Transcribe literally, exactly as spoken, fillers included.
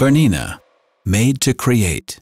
Bernina, made to create.